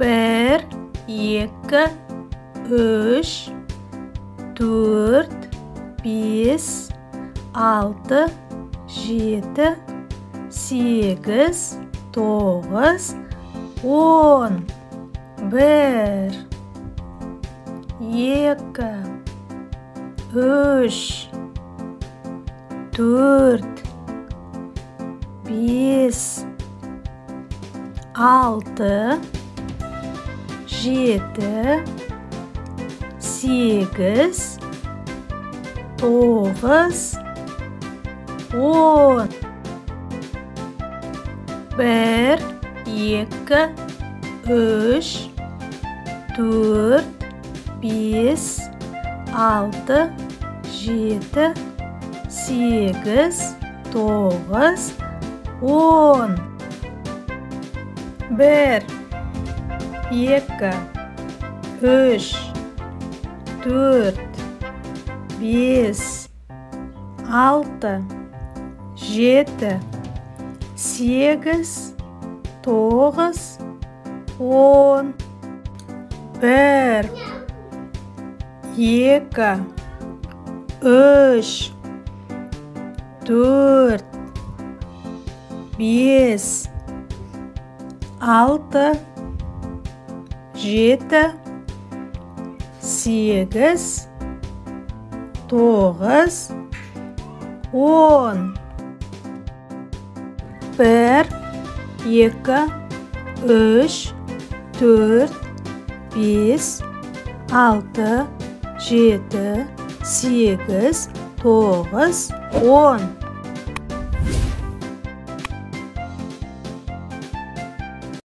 Bir, iki, üç, dört, beş, altı, yedi, sekiz, dokuz, on. Bir, iki, üç, dört, beş, altı, yedi, sekiz, dokuz, on. Bir, iki, üç, dört, beş, altı, yedi, sekiz, dokuz, on. Bir, iki, üç, dört, beş, altı, yedi, sekiz, dokuz, on. Bir, iki, üç, dört, beş, altı, yedi, sekiz, dokuz, on. Bir, iki, üç, dört, beş, altı, yedi, sekiz, dokuz, on.